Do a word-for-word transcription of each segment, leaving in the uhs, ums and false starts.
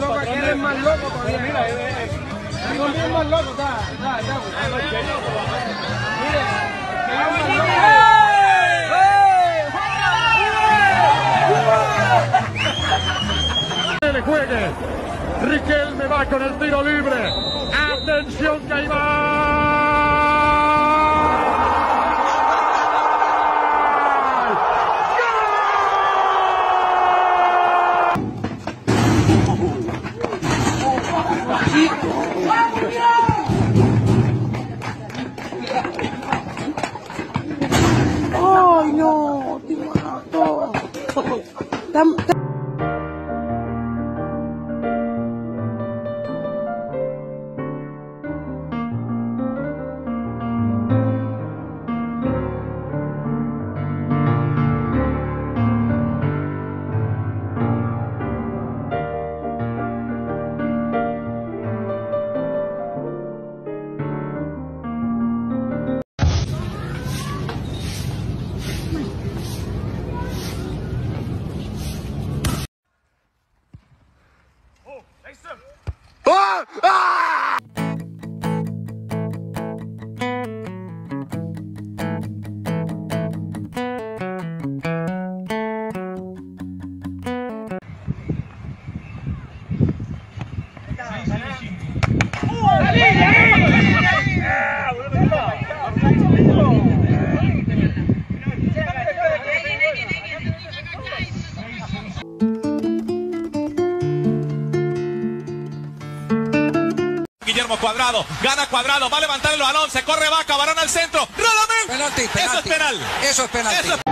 más loco, aquí eres más loco todavía. Mira, aquí es más loco, está, está, está. Mire, aquí es más loco. Que le juegue. Riquelme va con el tiro libre. Atención que ahí va. ¡Ay, no! ¡Te mató! Cuadrado, gana Cuadrado, va a levantar el balón, se corre Vaca, varón al centro, Radamel. Penalti, penalti. Eso es penal. Eso es penalti. Eso es...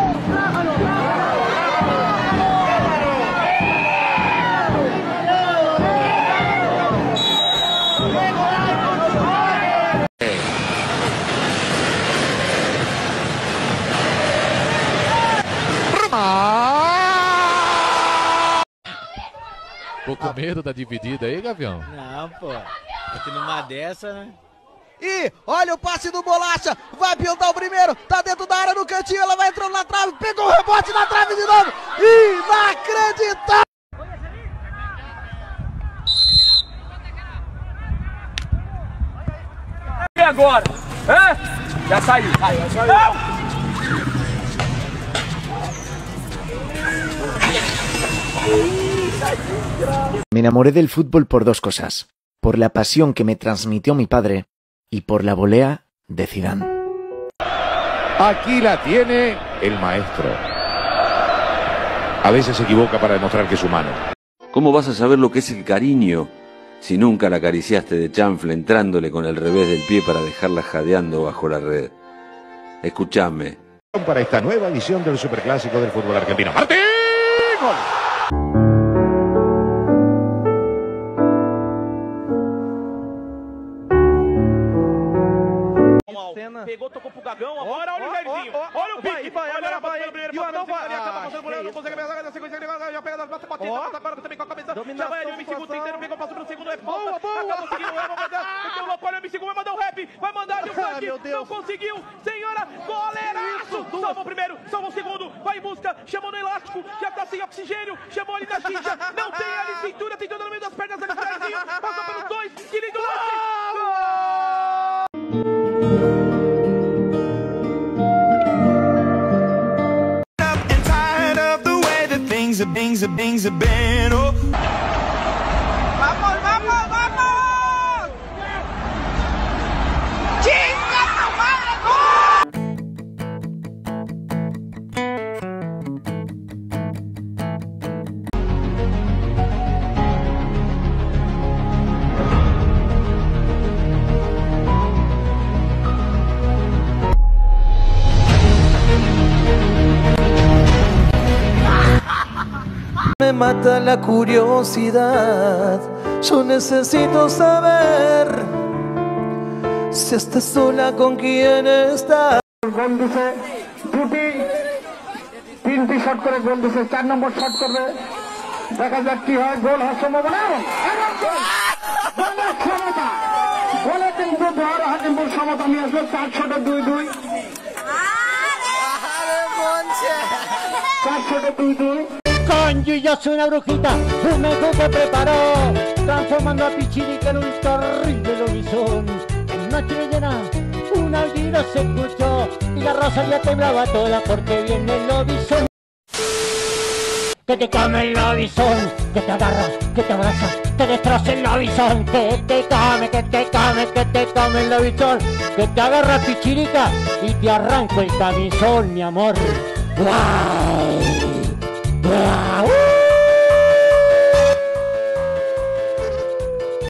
Ficou com medo da dividida aí, Gavião? Não, pô. Aqui numa dessa, né? E olha o passe do Bolacha. Vai pintar o primeiro. Tá dentro da área no cantinho. Ela vai entrando na trave. Pegou o rebote na trave de novo. Inacreditável. E agora? Hã? Já saiu. Saiu, já saiu. Não! Me enamoré del fútbol por dos cosas. Por la pasión que me transmitió mi padre y por la volea de Zidane. Aquí la tiene el maestro. A veces se equivoca para demostrar que es humano. ¿Cómo vas a saber lo que es el cariño si nunca la acariciaste de chanfle entrándole con el revés del pie para dejarla jadeando bajo la red? Escuchame. Para esta nueva edición del Superclásico del fútbol argentino. ¡Martín! ¡Gol! Pegou, tocou pro Gagão, agora oh, olha oh, o Jairzinho, oh, oh, olha o pique, olha a bola pelo primeiro, bateu no goleiro, acaba passando o goleiro, não consegue pegar, na sequência ele vai, já pega das batas, bateu, bota agora também com a cabeça, já vai ali o M C G tentando, pegou, passou pro segundo, é falta, acaba conseguindo o erro, vai dar, meteu o lopo, olha o M C G, vai mandar o rap, vai mandar ali o flanque, não conseguiu, senhora, goleiraço, salva o primeiro, salva o segundo, vai em busca, chamou no elástico, já tá sem oxigênio, chamou ali na xixa, não tem ali cintura, tem todo no meio das pernas, ali o Jairzinho, passou pelos dois, que lindo lance! Bings a bings a bing oh. Vamos, vamos, vamos. Chinga tu madre, me mata la curiosidad, yo necesito saber si estás sola con quién estás. Gol dice, duty, tinti shot করে gol dice, চার নম্বর shot করবে, দেখা যাক কি হয়, গোল হওয়ার সম্ভাবনা, এবং গোল, গোলের ক্ষমতা, গোলের কিন্তু ধর হাকিমপুর সমতা নিয়ে আসবে, চার শটে দুই দুই, আরে মনছে, চার শটে দুই দুই, কাঞ্জি Villazo, una brujita, un mejor se preparó, transformando a Pichirica en un terrible lobisón. En noche llena, un alarido se escuchó, y la raza ya temblaba toda porque viene el lobisón. Que te come el lobisón, que te agarra, que te abraza, te destroza el lobisón. Que te come, que te come, que te come el lobisón. Que te agarra, Pichirica, y te arranco el camisón, mi amor. ¡Guau! ¡Guau!